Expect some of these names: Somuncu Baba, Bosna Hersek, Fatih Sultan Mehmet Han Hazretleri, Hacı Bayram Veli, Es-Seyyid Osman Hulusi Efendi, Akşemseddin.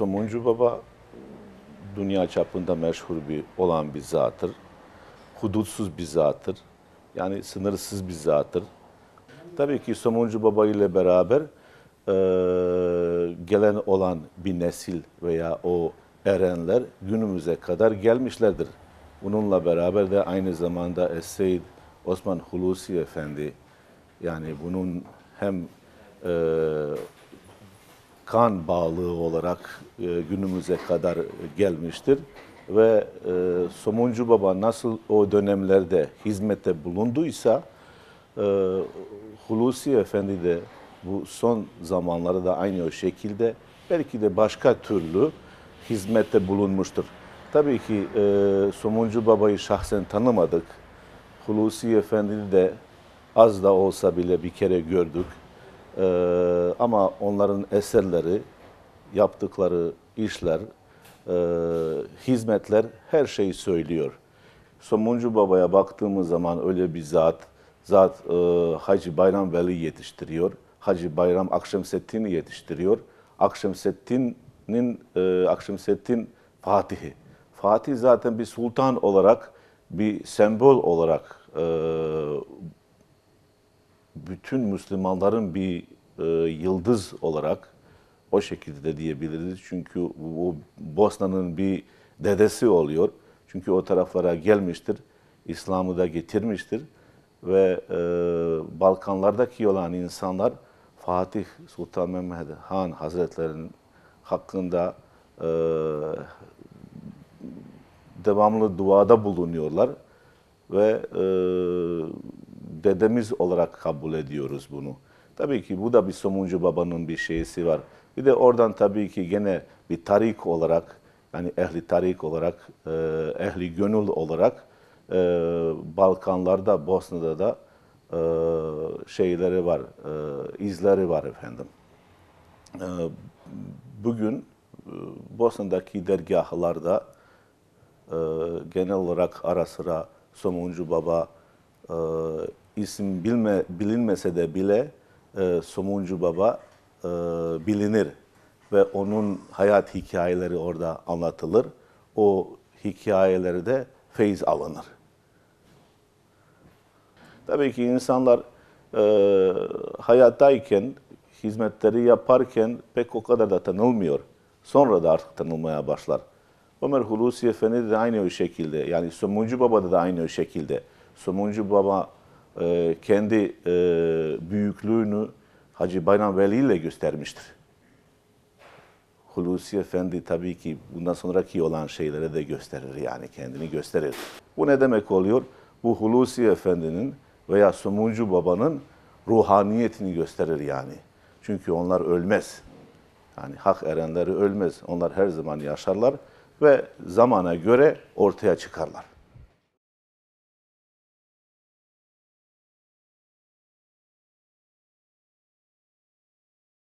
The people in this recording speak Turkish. Somuncu Baba dünya çapında meşhur olan bir zattır. Hudutsuz bir zattır. Yani sınırsız bir zattır. Tabii ki Somuncu Baba ile beraber gelen olan bir nesil veya o erenler günümüze kadar gelmişlerdir. Bununla beraber de aynı zamanda Es-Seyyid Osman Hulusi Efendi, yani bunun hem kan bağlığı olarak günümüze kadar gelmiştir. Ve Somuncu Baba nasıl o dönemlerde hizmette bulunduysa, Hulusi Efendi de bu son zamanlarda da aynı o şekilde belki de başka türlü hizmette bulunmuştur. Tabii ki Somuncu Baba'yı şahsen tanımadık. Hulusi Efendi'yi de az da olsa bile bir kere gördük. Ama onların eserleri, yaptıkları işler, hizmetler her şeyi söylüyor. Somuncu Baba'ya baktığımız zaman öyle bir zat Hacı Bayram Veli yetiştiriyor. Hacı Bayram Akşemseddin'i yetiştiriyor. Akşemseddin Fatih'i. Fatih zaten bir sultan olarak, bir sembol olarak bütün Müslümanların bir yıldız olarak o şekilde de diyebiliriz. Çünkü o Bosna'nın bir dedesi oluyor. Çünkü o taraflara gelmiştir. İslam'ı da getirmiştir. Ve Balkanlardaki olan insanlar Fatih Sultan Mehmet Han Hazretleri'nin hakkında devamlı duada bulunuyorlar ve dedemiz olarak kabul ediyoruz bunu. Tabii ki bu da bir Somuncu Baba'nın bir şeysi var. Bir de oradan tabii ki gene bir tarik olarak, yani ehli tarik olarak, ehli gönül olarak Balkanlarda, Bosna'da da şeyleri var, izleri var efendim. Bugün Bosna'daki dergahlarda genel olarak ara sıra Somuncu Baba isim bilinmese de bile Somuncu Baba bilinir ve onun hayat hikayeleri orada anlatılır. O hikayelerde feyiz alınır. Tabii ki insanlar hayattayken, hizmetleri yaparken pek o kadar da tanılmıyor. Sonra da artık tanılmaya başlar. Ömer Hulusi Efendi de aynı o şekilde, yani Somuncu Baba'da da aynı o şekilde. Somuncu Baba kendi büyüklüğünü Hacı Bayram Veli ile göstermiştir. Hulusi Efendi tabii ki bundan sonraki olan şeylere de gösterir, yani kendini gösterir. Bu ne demek oluyor? Bu Hulusi Efendi'nin veya Somuncu Baba'nın ruhaniyetini gösterir yani. Çünkü onlar ölmez. Yani hak erenleri ölmez. Onlar her zaman yaşarlar ve zamana göre ortaya çıkarlar.